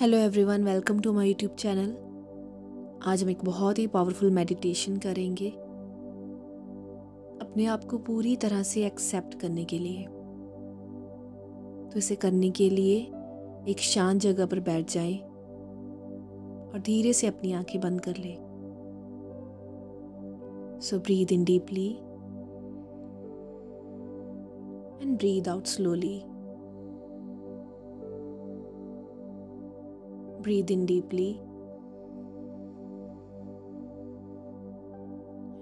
Hello everyone, welcome to my YouTube channel. आज हम एक बहुत ही पावरफुल मेडिटेशन करेंगे अपने आप को पूरी तरह से एक्सेप्ट करने के लिए। तो इसे करने के लिए एक शांत जगह पर बैठ जाएं और धीरे से अपनी आंखें बंद कर लें। So breathe in deeply and breathe out slowly. Breathe in deeply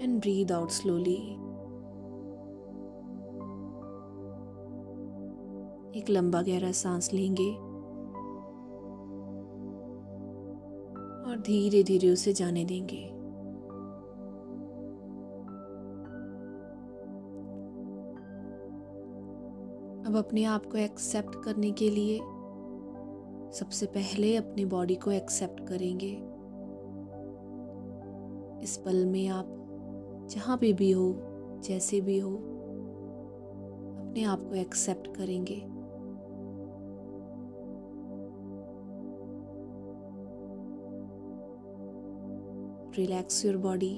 and breathe out slowly. एक लंबा गहरा सांस लेंगे और धीरे धीरे उसे जाने देंगे। अब अपने आप को एक्सेप्ट करने के लिए सबसे पहले अपने बॉडी को एक्सेप्ट करेंगे। इस पल में आप जहाँ पे भी हो, जैसे भी हो, अपने आप को एक्सेप्ट करेंगे। Relax your body,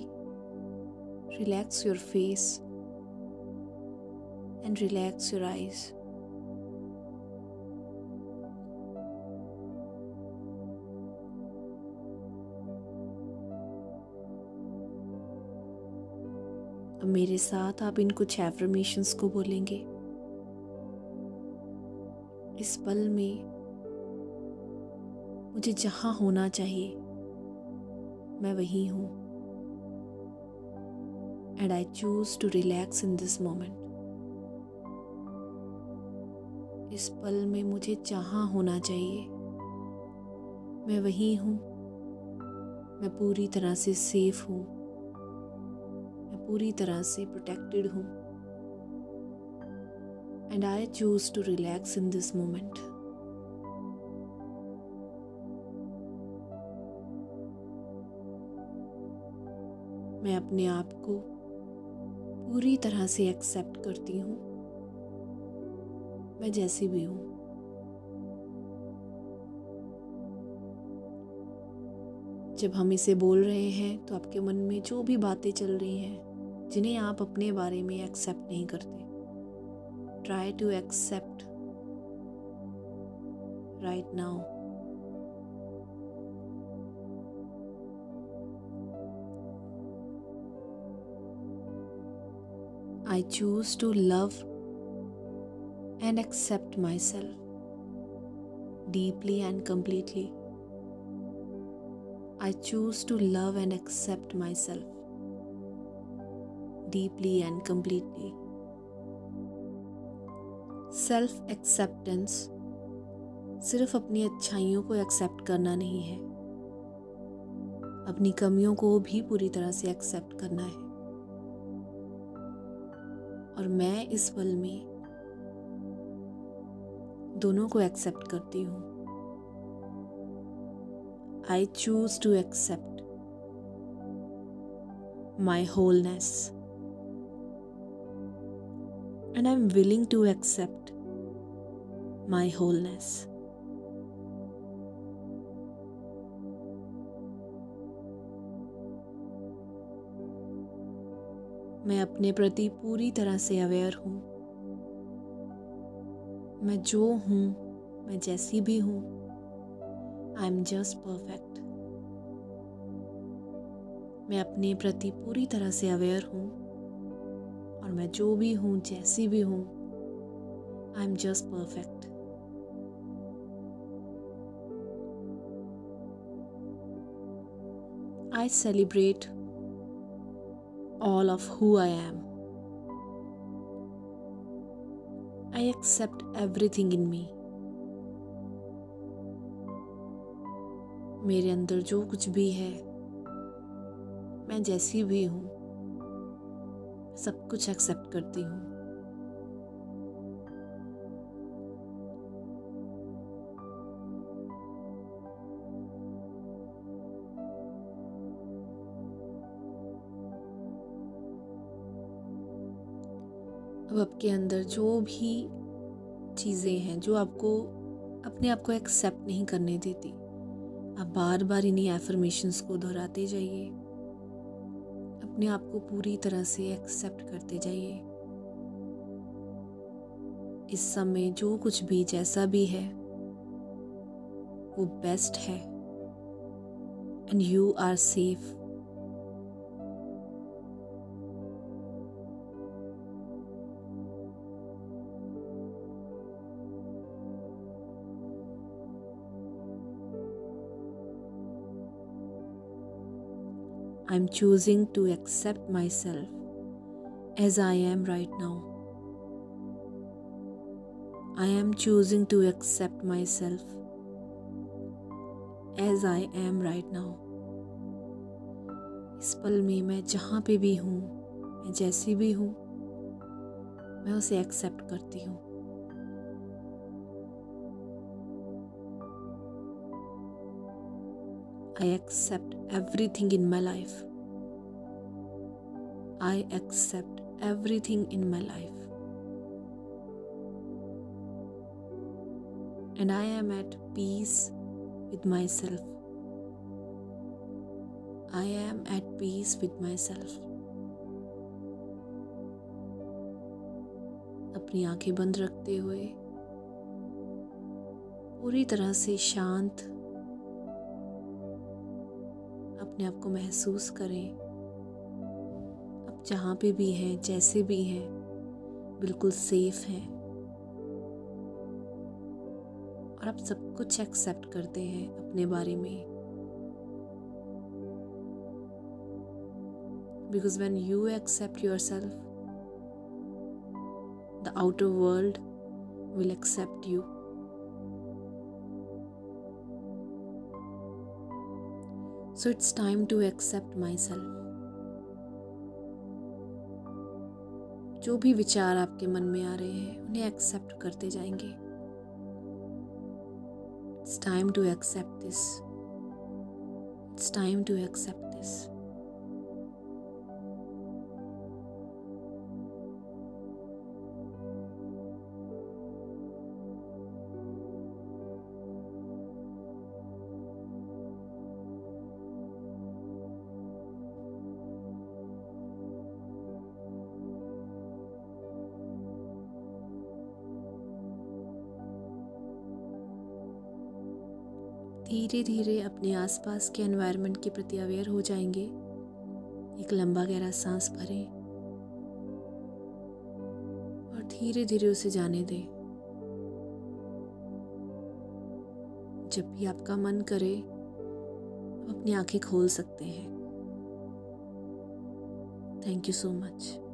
relax your face and relax your eyes. मेरे साथ आप इन कुछ एफर्मेशंस को बोलेंगे। इस पल में मुझे जहां होना चाहिए मैं वहीं हूं and I choose to relax in this moment. इस पल में मुझे जहां होना चाहिए मैं वहीं हूं। मैं पूरी तरह से सेफ हूं, पूरी तरह से प्रोटेक्टेड हूं and I choose to relax in this moment. मैं अपने आप को पूरी तरह से एक्सेप्ट करती हूं, मैं जैसी भी हूं। जब हम इसे बोल रहे हैं तो आपके मन में जो भी बातें चल रही हैं जिन्हें आप अपने बारे में एक्सेप्ट नहीं करते, try to accept right now. I choose to love and accept myself deeply and completely. I choose to love and accept myself deeply and completely. Self acceptance सिर्फ अपनी अच्छाइयों को एक्सेप्ट करना नहीं है, अपनी कमियों को भी पूरी तरह से एक्सेप्ट करना है। और मैं इस पल में दोनों को एक्सेप्ट करती हूँ। I choose to accept my wholeness. And I'm willing to accept my wholeness. मैं अपने प्रति पूरी तरह से अवेयर हूँ। मैं जो हूँ, मैं जैसी भी हूँ, आई एम जस्ट परफेक्ट। मैं अपने प्रति पूरी तरह से अवेयर हूँ और मैं जो भी हूँ, जैसी भी हूँ, I am just perfect. I celebrate all of who I am. I accept everything in me. मेरे अंदर जो कुछ भी है, मैं जैसी भी हूँ, सब कुछ एक्सेप्ट करती हूँ। अब आपके अंदर जो भी चीज़ें हैं जो आपको अपने आप को एक्सेप्ट नहीं करने देती, आप बार बार इन्हीं एफर्मेशंस को दोहराते जाइए, अपने आप को पूरी तरह से एक्सेप्ट करते जाइए। इस समय जो कुछ भी जैसा भी है वो बेस्ट है and you are safe. I am choosing to accept myself as I am right now. I am choosing to accept myself as I am right now. इस पल में मैं जहाँ पे भी हूँ, मैं जैसी भी हूँ, मैं उसे एक्सेप्ट करती हूँ। I accept everything in my life. I accept everything in my life. And I am at peace with myself. I am at peace with myself. अपनी आंखें बंद रखते हुए पूरी तरह से शांत अपने आप को महसूस करें। आप जहाँ पे भी हैं, जैसे भी हैं, बिल्कुल सेफ हैं और आप सब कुछ एक्सेप्ट करते हैं अपने बारे में। Because when you accept yourself, the outer world will accept you. So it's time to accept myself. जो भी विचार आपके मन में आ रहे हैं उन्हें एक्सेप्ट करते जाएंगे। It's time to accept this. It's time to accept this. धीरे धीरे अपने आसपास के एनवायरनमेंट के प्रति अवेयर हो जाएंगे। एक लंबा गहरा सांस भरें और धीरे धीरे उसे जाने दें। जब भी आपका मन करे आप अपनी आंखें खोल सकते हैं। Thank you so much.